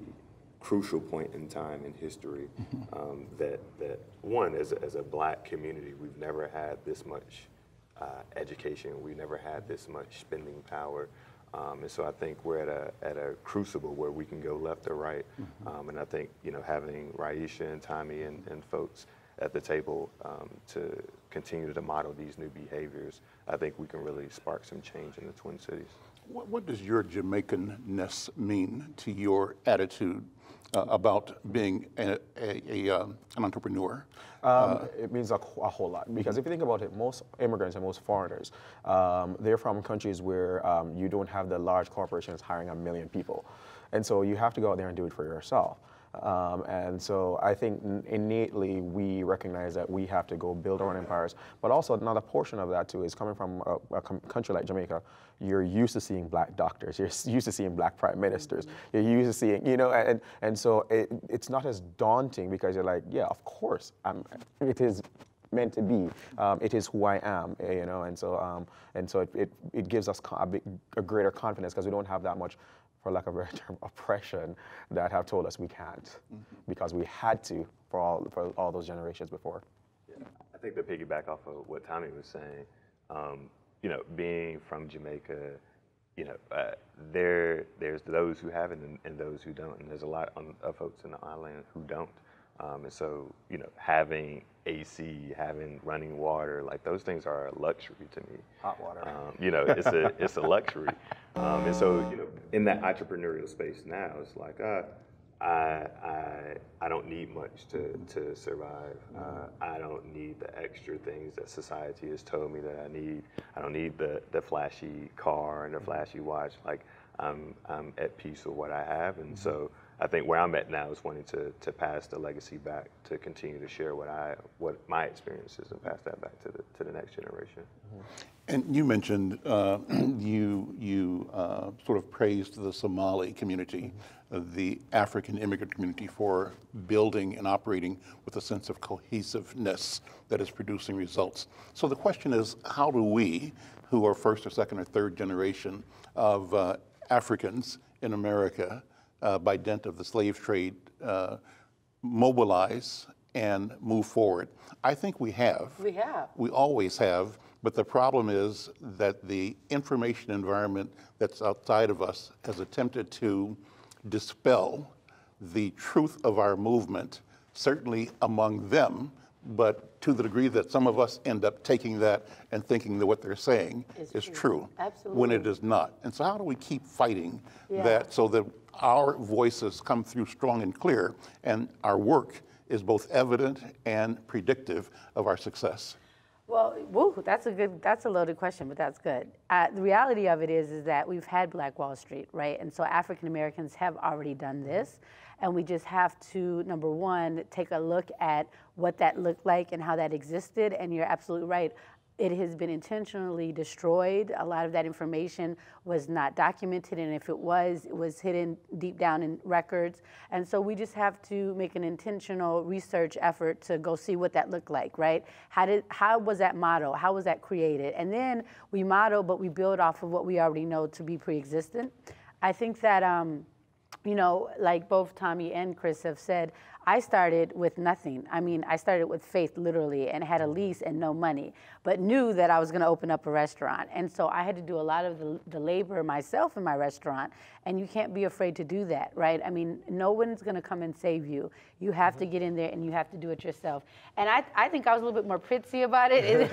crucial point in time in history um, that, that one, as a, as a black community, we've never had this much uh, education, we've never had this much spending power. Um, and so I think we're at a, at a crucible where we can go left or right. Um, and I think, you know, having Raisha and Tommy and, and folks at the table um, to continue to model these new behaviors, I think we can really spark some change in the Twin Cities. What, what does your Jamaican-ness mean to your attitude Uh, about being a, a, a, um, an entrepreneur? Um, uh, it means a, a whole lot, because if you think about it, most immigrants and most foreigners, um, they're from countries where um, you don't have the large corporations hiring a million people. And so you have to go out there and do it for yourself. Um, and so I think innately we recognize that we have to go build our own empires, but also another portion of that too is coming from a, a country like Jamaica. You're used to seeing black doctors, you're used to seeing black prime ministers, you're used to seeing, you know, and, and so it, it's not as daunting because you're like, yeah, of course, I'm, it is meant to be, um, it is who I am, you know, and so, um, and so it, it, it gives us a, bit, a greater confidence because we don't have that much, for lack of a better term, oppression that have told us we can't, mm-hmm. because we had to for all, for all those generations before. Yeah. I think to piggyback off of what Tommy was saying, um, you know, being from Jamaica, you know, uh, there there's those who have it and, and those who don't, and there's a lot of folks in the island who don't. Um, and so, you know, having A C, having running water, like those things are a luxury to me. Hot water. Um, you know, it's a it's a luxury. Um, and so, you know, in that entrepreneurial space now, it's like uh, I I I don't need much to to survive. Uh, I don't need the extra things that society has told me that I need. I don't need the the flashy car and the flashy watch. Like I'm I'm at peace with what I have, and so. I think where I'm at now is wanting to, to pass the legacy back, to continue to share what I what my experience is and pass that back to the to the next generation. Mm-hmm. And you mentioned uh, you you uh, sort of praised the Somali community, mm-hmm. uh, the African immigrant community, for building and operating with a sense of cohesiveness that is producing results. So the question is, how do we, who are first or second or third generation of uh, Africans in America uh, by dint of the slave trade uh, mobilize and move forward? I think we have. We have. We always have. But the problem is that the information environment that's outside of us has attempted to dispel the truth of our movement, certainly among them, but to the degree that some of us end up taking that and thinking that what they're saying is, is true. true Absolutely. When it is not. And so how do we keep fighting yeah. that so that our voices come through strong and clear and our work is both evident and predictive of our success? Well, woo, that's a good, that's a loaded question, but that's good. Uh, the reality of it is, is that we've had Black Wall Street, right? And so African Americans have already done this, and we just have to, number one, take a look at what that looked like and how that existed. And you're absolutely right. It has been intentionally destroyed. A lot of that information was not documented, and if it was, it was hidden deep down in records. And so we just have to make an intentional research effort to go see what that looked like, right? How did, how was that model? How was that created? And then we model, but we build off of what we already know to be pre-existent. I think that, um, you know, like both Tommy and Chris have said, I started with nothing. I mean, I started with faith, literally, and had a lease and no money, but knew that I was going to open up a restaurant. And so I had to do a lot of the, the labor myself in my restaurant, and you can't be afraid to do that, right? I mean, no one's going to come and save you. You have mm-hmm. to get in there, and you have to do it yourself. And I, I think I was a little bit more prissy about it.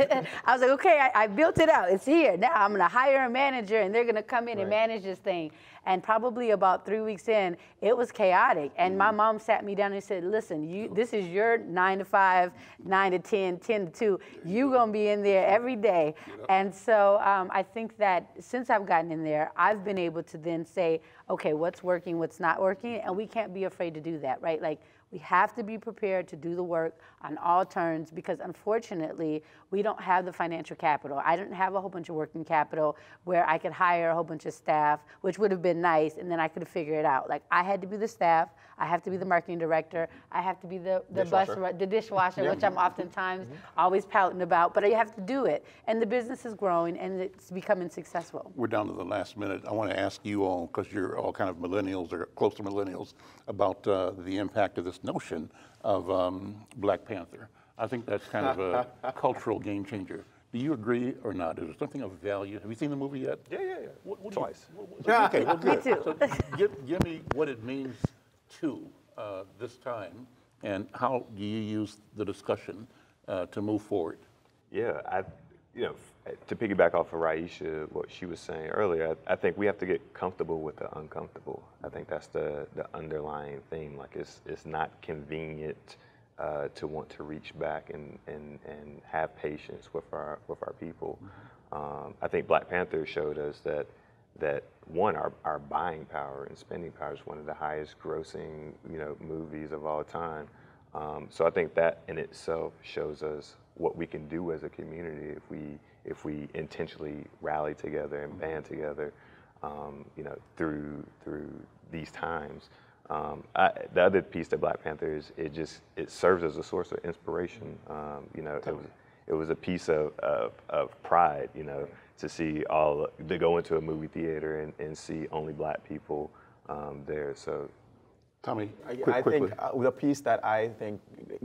I was like, okay, I, I built it out. It's here. Now I'm going to hire a manager, and they're going to come in right. and manage this thing. And probably about three weeks in, it was chaotic. And mm-hmm. my mom sat me down and said, listen, you, this is your nine to five, nine to ten, ten to two. You're going to be in there every day. Yep. And so um, I think that since I've gotten in there, I've been able to then say, okay, what's working, what's not working? And we can't be afraid to do that, right? Like, we have to be prepared to do the work on all turns, because unfortunately, we don't have the financial capital. I didn't have a whole bunch of working capital where I could hire a whole bunch of staff, which would have been nice, and then I could figure it out. Like, I had to be the staff, I have to be the marketing director, I have to be the, the bus, the dishwasher, yeah. which I'm oftentimes mm-hmm. always pouting about, but I have to do it. And the business is growing, and it's becoming successful. We're down to the last minute. I want to ask you all, because you're all kind of millennials or close to millennials, about uh, the impact of this notion of um, Black Panther. I think that's kind of a cultural game changer. Do you agree or not? Is there something of value? Have you seen the movie yet? Yeah, yeah, yeah. What, what Twice. You, what, what, okay, well, good. Me too. So give, give me what it means to uh, this time, and how do you use the discussion uh, to move forward? Yeah, I, you know, to piggyback off of Raisha, what she was saying earlier, I, I think we have to get comfortable with the uncomfortable. I think that's the, the underlying theme. Like, it's, it's not convenient uh, to want to reach back and, and, and have patience with our, with our people. Um, I think Black Panther showed us that, that one, our, our buying power and spending power is one of the highest grossing, you know, movies of all time. Um, so I think that in itself shows us what we can do as a community if we if we intentionally rally together and band together, um, you know, through through these times. Um, I, the other piece that Black Panther is, it just it serves as a source of inspiration. Um, you know, it was it was a piece of of, of pride, you know, to see all to go into a movie theater and, and see only Black people um, there. So. Tommy, quick, I quickly. think uh, the piece that I think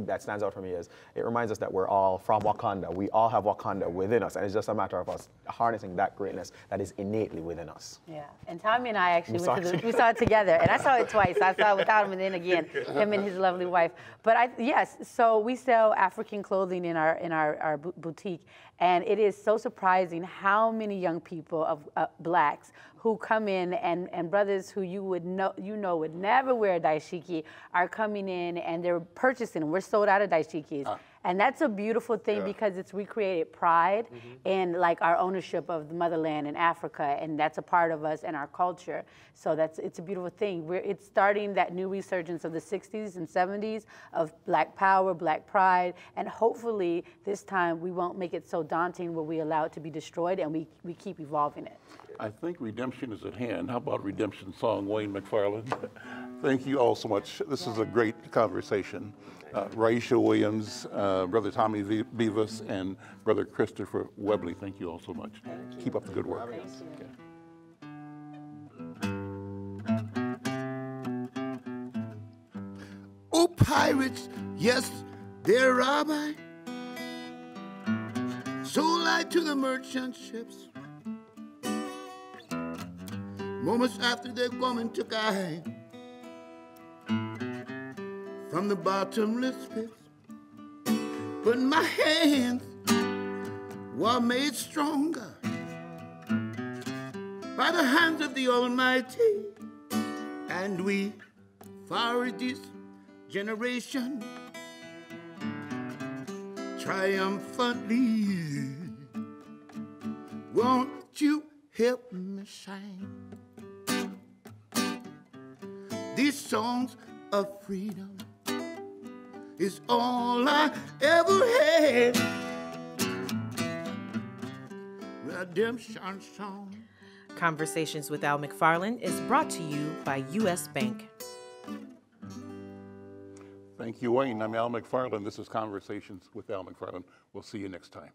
that stands out for me is it reminds us that we're all from Wakanda. We all have Wakanda within us, and it's just a matter of us harnessing that greatness that is innately within us. Yeah, and Tommy and I actually we, went saw, to the, we saw it together, and I saw it twice. I saw it without him, and then again, him and his lovely wife. But I, yes, so we sell African clothing in our in our, our boutique, and it is so surprising how many young people of uh, blacks who come in and, and brothers who you would know you know would never wear a dashiki are coming in and they're purchasing. We're sold out of dashikis. Uh. And that's a beautiful thing yeah. because it's recreated pride mm-hmm. and like our ownership of the motherland in Africa, and that's a part of us and our culture. So that's it's a beautiful thing. We're, it's starting that new resurgence of the sixties and seventies of Black power, Black pride, and hopefully this time we won't make it so daunting where we allow it to be destroyed, and we, we keep evolving it. I think redemption is at hand. How about redemption song, Wayne McFarlane? Thank you all so much. This yeah. is a great conversation. Uh, Raisha Williams, uh, Brother Tommy Beavis, and Brother Christopher Webley, thank you all so much. Keep up the good work. pirates, yes, their rabbi. Sold I to the merchant ships. Moments after their woman took I from the bottomless pits. But my hands were made stronger by the hands of the Almighty, and we fought this generation triumphantly. Won't you help me shine these songs of freedom? Is all I ever had. Redemption song. Conversations with Al McFarlane is brought to you by U S. Bank. Thank you, Wayne. I'm Al McFarlane. This is Conversations with Al McFarlane. We'll see you next time.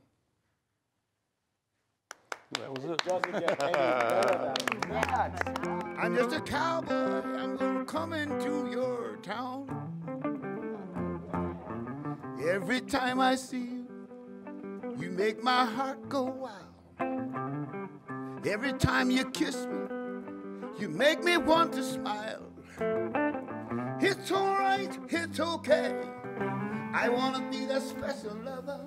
That was it. I'm just a cowboy. I'm going to come into your town. Every time I see you, you make my heart go wild. Every time you kiss me, you make me want to smile. It's all right, it's okay. I want to be that special lover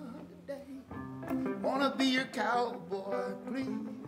today. Want to be your cowboy, please.